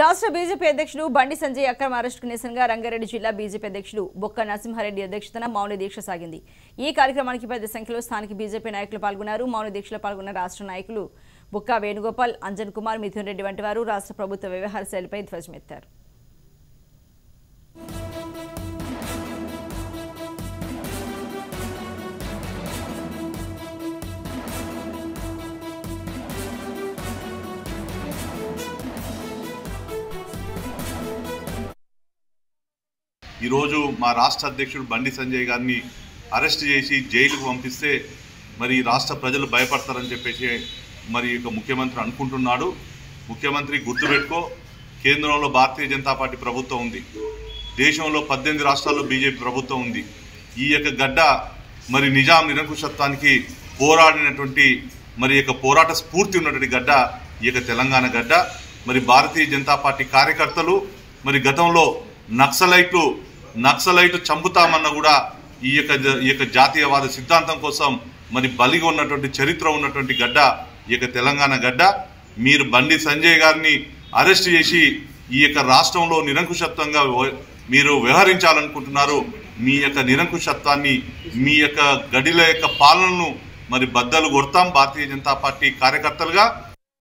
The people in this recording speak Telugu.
రాష్ట్ర బీజేపీ అధ్యక్షుడు బండి సంజయ్ అక్రమారెష్ కునేసన్ గా రంగారెడ్డి జిల్లా బీజేపీ అధ్యక్షుడు బొక్కా నసింహారెడ్డి అధ్యక్షతన మౌన దీక్ష సాగింది। ఈ కార్యక్రమానికి పెద్ద సంఖ్యలో స్థానిక బీజేపీ నాయకులు పాల్గొన్నారు। మౌన దీక్షలో పాల్గొన్న రాష్ట్ర నాయకులు బొక్కా వేణుగోపాల్, అంజన్ కుమార్ మిథున్ రెడ్డి వంటి వారు రాష్ట్ర ప్రభుత్వ వ్యవహార శైలిపై ధ్వజమెత్తారు। ఈ రోజు మా రాష్ట్ర అధ్యక్షుడు బండి సంజయ్ గారిని అరెస్ట్ చేసి జైలుకు పంపిస్తే మరి రాష్ట్ర ప్రజలు భయపడతారని చెప్పేసి మరి ఇక ముఖ్యమంత్రి అనుకుంటున్నాడు। ముఖ్యమంత్రి గుర్తుపెట్టుకో, కేంద్రంలో భారతీయ జనతా పార్టీ ప్రభుత్వం ఉంది, దేశంలో 18 రాష్ట్రాల్లో బీజేపీ ప్రభుత్వం ఉంది। ఈ యొక్క గడ్డ మరి నిజాం నిరంకుశత్వానికి పోరాడినటువంటి మరి యొక్క పోరాట స్ఫూర్తి ఉన్నటువంటి గడ్డ ఈ యొక్క తెలంగాణ గడ్డ। మరి భారతీయ జనతా పార్టీ కార్యకర్తలు మరి గతంలో నక్సలైట్లు చంపుతామన్న కూడా ఈ యొక్క జాతీయవాద సిద్ధాంతం కోసం మరి బలిగా ఉన్నటువంటి చరిత్ర ఉన్నటువంటి గడ్డ ఈ యొక్క తెలంగాణ గడ్డ। మీరు బండి సంజయ్ గారిని అరెస్ట్ చేసి ఈ యొక్క రాష్ట్రంలో నిరంకుశత్వంగా మీరు వ్యవహరించాలనుకుంటున్నారు। మీ యొక్క నిరంకుశత్వాన్ని మీ యొక్క గడిల యొక్క పాలనను మరి బద్దలు కొడతాం భారతీయ జనతా పార్టీ కార్యకర్తలుగా।